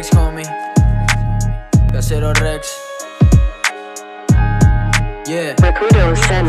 Reckz, homie. Kasero Reckz. Yeah.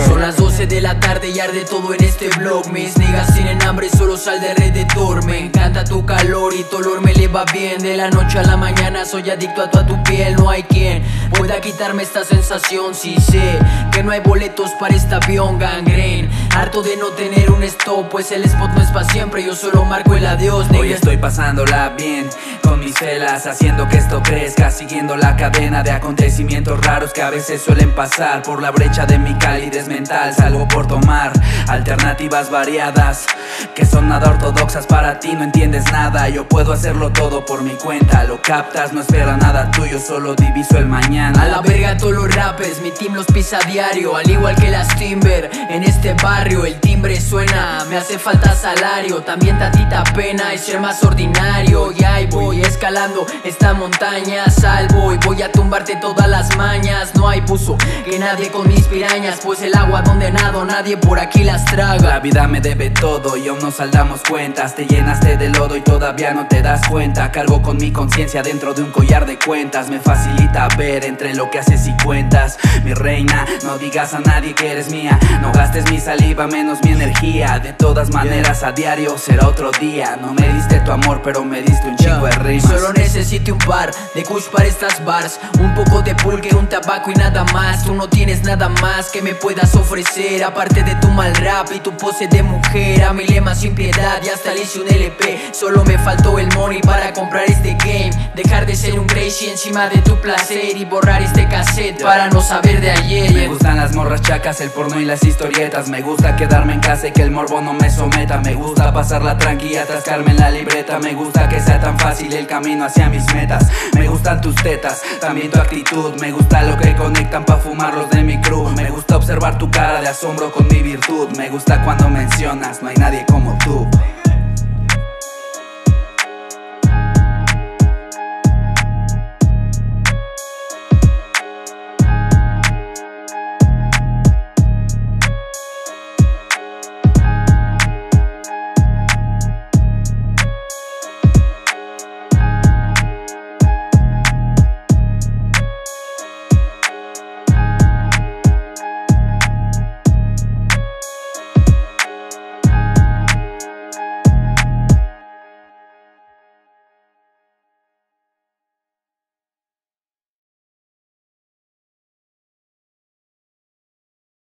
Son las 12 de la tarde y arde todo en este vlog. Mis niggas tienen hambre, solo sal de redentor. Me encanta tu calor y tu olor me le va bien. De la noche a la mañana soy adicto a tu piel. No hay quien pueda quitarme esta sensación. Si sé que no hay boletos para este avión, gangrene. Harto de no tener un stop, pues el spot no es pa' siempre. Yo solo marco el adiós, nigga. Hoy estoy pasándola bien con mis velas, haciendo que esto crezca, siguiendo la cadena de acontecimientos raros que a veces suelen pasar. Por la brecha de mi calidez mental salgo por tomar alternativas variadas que son nada ortodoxas para ti, no entiendes nada. Yo puedo hacerlo todo por mi cuenta, lo captas, no espera nada tuyo, solo diviso el mañana. A la verga todos los rapes, mi team los pisa a diario, al igual que las Timber en este barrio. El timbre suena, me hace falta salario, también tantita pena es ser más ordinario. Y ahí voy escalando esta montaña, salvo y voy a tumbarte todas las mañas. No hay buzo que nadie con mis pirañas, pues el agua donde nado nadie por aquí las traga. La vida me debe todo y aún no saldamos cuentas. Te llenaste de lodo y todavía no te das cuenta. Cargo con mi conciencia dentro de un collar de cuentas, me facilita ver entre lo que haces y cuentas. Mi reina, no digas a nadie que eres mía, no gastes mi saliva menos mi energía. De todas maneras a diario será otro día. No me diste tu amor pero me diste un chingo de rimas. Solo necesito un par de kush para estas bars, un poco de pulque, un tabaco y nada más. Tú no tienes nada más que me puedas ofrecer, aparte de tu mal rap y tu pose de mujer. A mi lema sin piedad y hasta le hice un LP. Solo me faltó el money para comprar este game, dejar de ser un crazy encima de tu placer y borrar este cassette para no saber de ayer. Me gustan las morras chacas, el porno y las historietas. Me gusta quedarme en casa y que el morbo no me someta. Me gusta pasarla tranqui y atascarme en la libreta. Me gusta que sea tan fácil el camino hacia mis metas. Me gustan tus tetas, también tu actitud. Me gusta lo que conectan pa' fumarlos de mi crew. Me gusta observar tu cara de asombro con mi virtud. Me gusta cuando mencionas, no hay